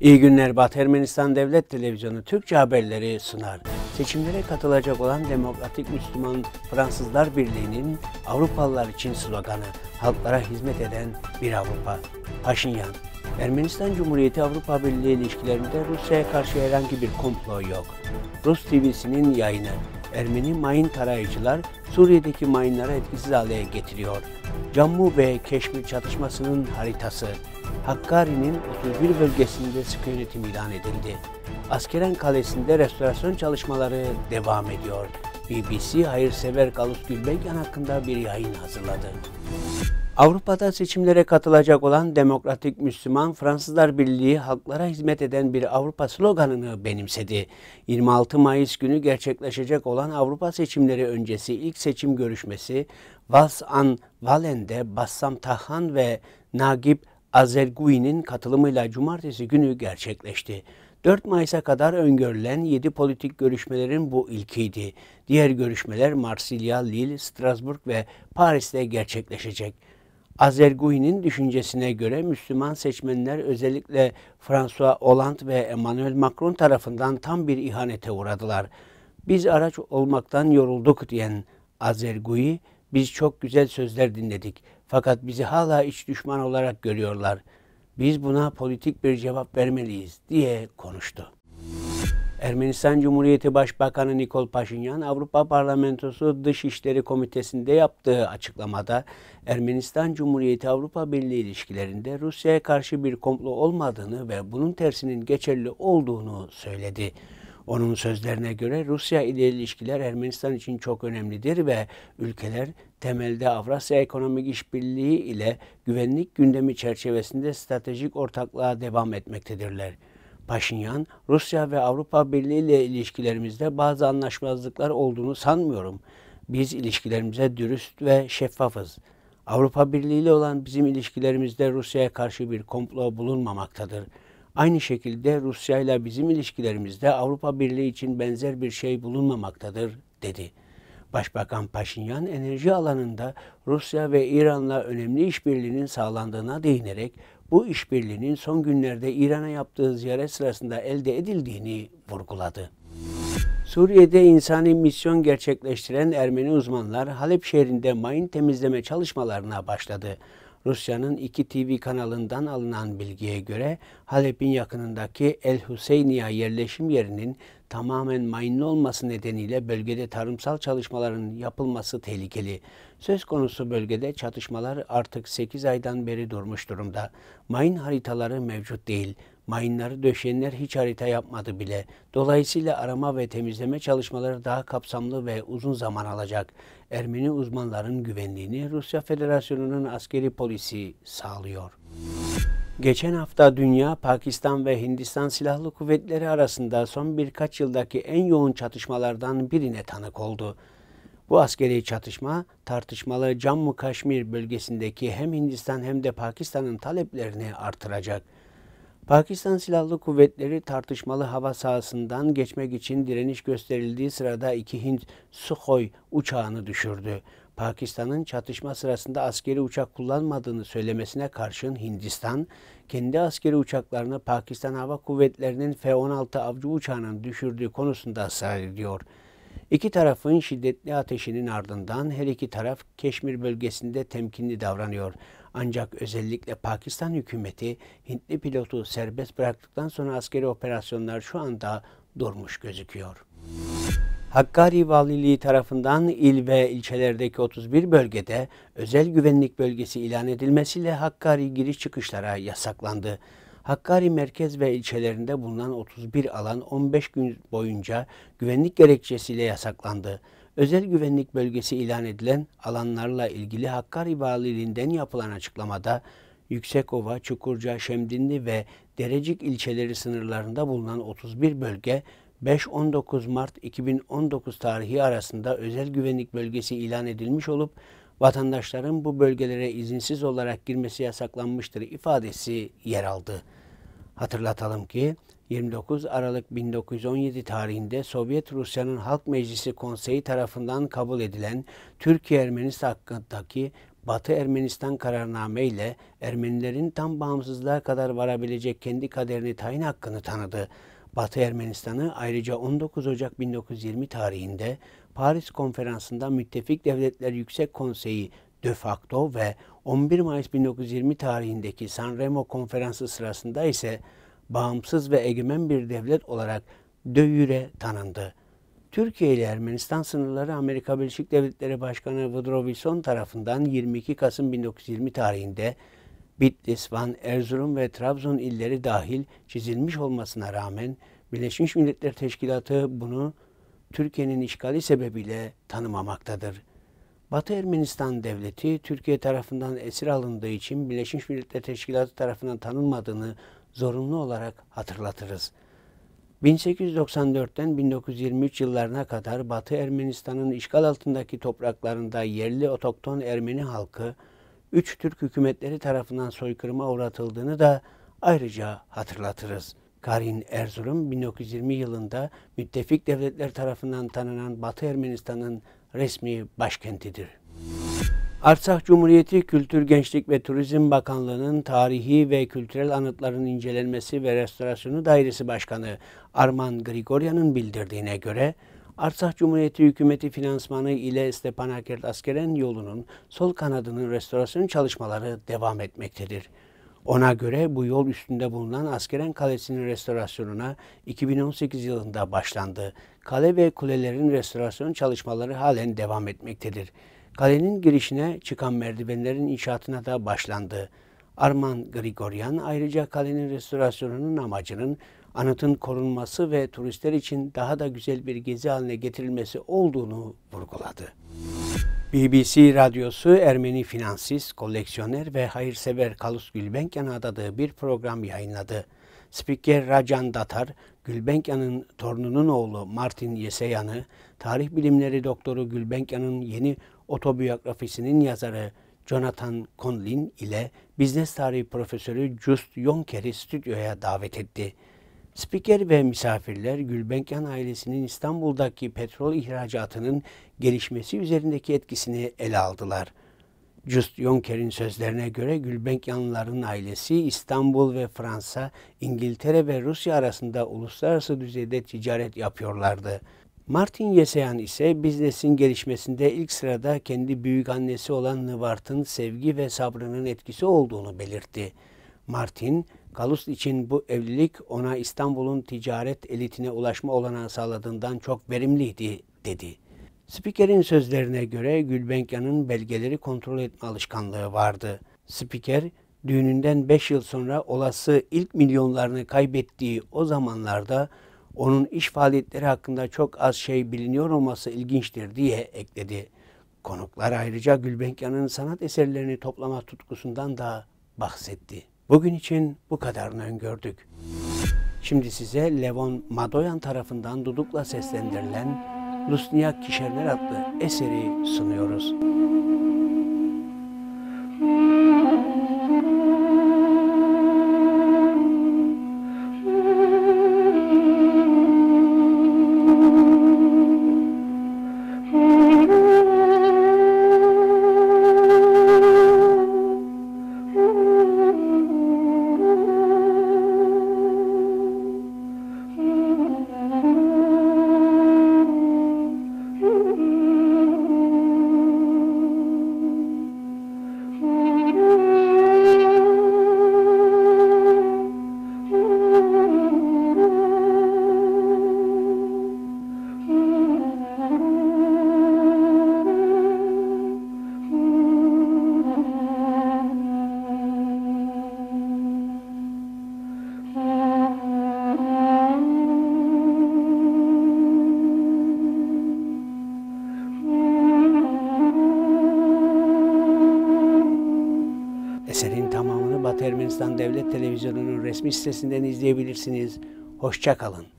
İyi günler. Batı Ermenistan Devlet Televizyonu Türkçe haberleri sunar. Seçimlere katılacak olan Demokratik Müslüman Fransızlar Birliği'nin Avrupalılar için sloganı, halklara hizmet eden bir Avrupa. Paşinyan, Ermenistan Cumhuriyeti Avrupa Birliği ilişkilerinde Rusya'ya karşı herhangi bir komplo yok. Rus TV'sinin yayını, Ermeni mayın tarayıcılar Suriye'deki mayınları etkisiz hale getiriyor. Cammu ve Keşmir çatışmasının haritası, Hakkari'nin 31 bölgesinde sıkı yönetim ilan edildi. Askeran kalesinde restorasyon çalışmaları devam ediyor. BBC hayırsever Calouste Gulbenkian hakkında bir yayın hazırladı. Avrupa'da seçimlere katılacak olan Demokratik Müslüman Fransızlar Birliği halklara hizmet eden bir Avrupa sloganını benimsedi. 26 Mayıs günü gerçekleşecek olan Avrupa seçimleri öncesi ilk seçim görüşmesi Vals-An Valende, Bassam Tahhan ve Nagib Azergui'nin katılımıyla cumartesi günü gerçekleşti. 4 Mayıs'a kadar öngörülen 7 politik görüşmelerin bu ilkiydi. Diğer görüşmeler Marsilya, Lille, Strasbourg ve Paris'te gerçekleşecek. Azergui'nin düşüncesine göre Müslüman seçmenler özellikle François Hollande ve Emmanuel Macron tarafından tam bir ihanete uğradılar. "Biz araç olmaktan yorulduk" diyen Azergui, "Biz çok güzel sözler dinledik. Fakat bizi hala iç düşman olarak görüyorlar. Biz buna politik bir cevap vermeliyiz" diye konuştu. Ermenistan Cumhuriyeti Başbakanı Nikol Paşinyan, Avrupa Parlamentosu Dışişleri Komitesi'nde yaptığı açıklamada Ermenistan Cumhuriyeti Avrupa Birliği ilişkilerinde Rusya'ya karşı bir komplo olmadığını ve bunun tersinin geçerli olduğunu söyledi. Onun sözlerine göre Rusya ile ilişkiler Ermenistan için çok önemlidir ve ülkeler temelde Avrasya Ekonomik İşbirliği ile güvenlik gündemi çerçevesinde stratejik ortaklığa devam etmektedirler. Paşinyan, "Rusya ve Avrupa Birliği ile ilişkilerimizde bazı anlaşmazlıklar olduğunu sanmıyorum. Biz ilişkilerimize dürüst ve şeffafız. Avrupa Birliği ile olan bizim ilişkilerimizde Rusya'ya karşı bir komplo bulunmamaktadır. Aynı şekilde Rusya ile bizim ilişkilerimizde Avrupa Birliği için benzer bir şey bulunmamaktadır" dedi. Başbakan Paşinyan, enerji alanında Rusya ve İran'la önemli işbirliğinin sağlandığına değinerek bu işbirliğinin son günlerde İran'a yaptığı ziyaret sırasında elde edildiğini vurguladı. Suriye'de insani misyon gerçekleştiren Ermeni uzmanlar Halep şehrinde mayın temizleme çalışmalarına başladı. Rusya'nın 2 TV kanalından alınan bilgiye göre Halep'in yakınındaki El Husseyniya yerleşim yerinin tamamen mayınlı olması nedeniyle bölgede tarımsal çalışmaların yapılması tehlikeli. Söz konusu bölgede çatışmalar artık 8 aydan beri durmuş durumda. Mayın haritaları mevcut değil. Mayınları döşeyenler hiç harita yapmadı bile. Dolayısıyla arama ve temizleme çalışmaları daha kapsamlı ve uzun zaman alacak. Ermeni uzmanların güvenliğini Rusya Federasyonu'nun askeri polisi sağlıyor. Geçen hafta dünya, Pakistan ve Hindistan silahlı kuvvetleri arasında son birkaç yıldaki en yoğun çatışmalardan birine tanık oldu. Bu askeri çatışma, tartışmalı Cammu Keşmir bölgesindeki hem Hindistan hem de Pakistan'ın taleplerini artıracak. Pakistan Silahlı Kuvvetleri tartışmalı hava sahasından geçmek için direniş gösterildiği sırada 2 Hint Sukhoi uçağını düşürdü. Pakistan'ın çatışma sırasında askeri uçak kullanmadığını söylemesine karşın Hindistan, kendi askeri uçaklarını Pakistan Hava Kuvvetleri'nin F-16 avcı uçağının düşürdüğü konusunda ısrar ediyor. İki tarafın şiddetli ateşinin ardından her iki taraf Keşmir bölgesinde temkinli davranıyor. Ancak özellikle Pakistan hükümeti Hintli pilotu serbest bıraktıktan sonra askeri operasyonlar şu anda durmuş gözüküyor. Hakkari Valiliği tarafından il ve ilçelerdeki 31 bölgede özel güvenlik bölgesi ilan edilmesiyle Hakkari giriş çıkışlara yasaklandı. Hakkari merkez ve ilçelerinde bulunan 31 alan 15 gün boyunca güvenlik gerekçesiyle yasaklandı. Özel güvenlik bölgesi ilan edilen alanlarla ilgili Hakkari Valiliğinden yapılan açıklamada Yüksekova, Çukurca, Şemdinli ve Derecik ilçeleri sınırlarında bulunan 31 bölge 5-19 Mart 2019 tarihi arasında özel güvenlik bölgesi ilan edilmiş olup vatandaşların bu bölgelere izinsiz olarak girmesi yasaklanmıştır ifadesi yer aldı. Hatırlatalım ki 29 Aralık 1917 tarihinde Sovyet Rusya'nın Halk Meclisi Konseyi tarafından kabul edilen Türkiye-Ermenistan hakkındaki Batı Ermenistan kararname ile Ermenilerin tam bağımsızlığa kadar varabilecek kendi kaderini tayin hakkını tanıdı. Batı Ermenistan'ı ayrıca 19 Ocak 1920 tarihinde Paris Konferansı'nda Müttefik Devletler Yüksek Konseyi de facto ve 11 Mayıs 1920 tarihindeki San Remo Konferansı sırasında ise bağımsız ve egemen bir devlet olarak de jure tanındı. Türkiye ile Ermenistan sınırları Amerika Birleşik Devletleri Başkanı Woodrow Wilson tarafından 22 Kasım 1920 tarihinde Bitlis, Van, Erzurum ve Trabzon illeri dahil çizilmiş olmasına rağmen Birleşmiş Milletler Teşkilatı bunu Türkiye'nin işgali sebebiyle tanımamaktadır. Batı Ermenistan Devleti Türkiye tarafından esir alındığı için Birleşmiş Milletler Teşkilatı tarafından tanınmadığını zorunlu olarak hatırlatırız. 1894'ten 1923 yıllarına kadar Batı Ermenistan'ın işgal altındaki topraklarında yerli otokton Ermeni halkı 3 Türk hükümetleri tarafından soykırıma uğratıldığını da ayrıca hatırlatırız. Karin Erzurum 1920 yılında müttefik devletler tarafından tanınan Batı Ermenistan'ın resmi başkentidir. Artsah Cumhuriyeti Kültür, Gençlik ve Turizm Bakanlığı'nın Tarihi ve Kültürel Anıtların İncelenmesi ve Restorasyonu Dairesi Başkanı Arman Grigoryan'ın bildirdiğine göre, Artsah Cumhuriyeti Hükümeti finansmanı ile Stepanakert Askeran yolunun sol kanadının restorasyon çalışmaları devam etmektedir. Ona göre bu yol üstünde bulunan Askeran Kalesi'nin restorasyonuna 2018 yılında başlandı. Kale ve kulelerin restorasyon çalışmaları halen devam etmektedir. Kalenin girişine çıkan merdivenlerin inşaatına da başlandı. Arman Grigoryan ayrıca kalenin restorasyonunun amacının anıtın korunması ve turistler için daha da güzel bir gezi haline getirilmesi olduğunu vurguladı. BBC radyosu Ermeni finansist, koleksiyoner ve hayırsever Calouste Gulbenkian'a adadığı bir program yayınladı. Spiker Rajan Datar, Gulbenkian'ın torununun oğlu Martin Yeseyan'ı, tarih bilimleri doktoru Gulbenkian'ın yeni otobiyografisinin yazarı Jonathan Conlin ile business tarihi profesörü Just Yonker'i stüdyoya davet etti. Spiker ve misafirler Gulbenkian ailesinin İstanbul'daki petrol ihracatının gelişmesi üzerindeki etkisini ele aldılar. Just Yonker'in sözlerine göre Gulbenkianlıların ailesi İstanbul ve Fransa, İngiltere ve Rusya arasında uluslararası düzeyde ticaret yapıyorlardı. Martin Yeseyan ise biznesin gelişmesinde ilk sırada kendi büyükannesi olan Nıvart'ın sevgi ve sabrının etkisi olduğunu belirtti. Martin, Calouste için bu evlilik ona İstanbul'un ticaret elitine ulaşma olanağı sağladığından çok verimliydi, dedi. Spiker'in sözlerine göre Gulbenkian'ın belgeleri kontrol etme alışkanlığı vardı. Spiker, düğününden 5 yıl sonra olası ilk milyonlarını kaybettiği o zamanlarda onun iş faaliyetleri hakkında çok az şey biliniyor olması ilginçtir diye ekledi. Konuklar ayrıca Gulbenkian'ın sanat eserlerini toplama tutkusundan da bahsetti. Bugün için bu kadarını öngördük. Şimdi size Levon Madoyan tarafından dudukla seslendirilen Lusniyak Kişerler adlı eseri sunuyoruz. Eserin tamamını Batı Ermenistan Devlet Televizyonu'nun resmi sitesinden izleyebilirsiniz. Hoşça kalın.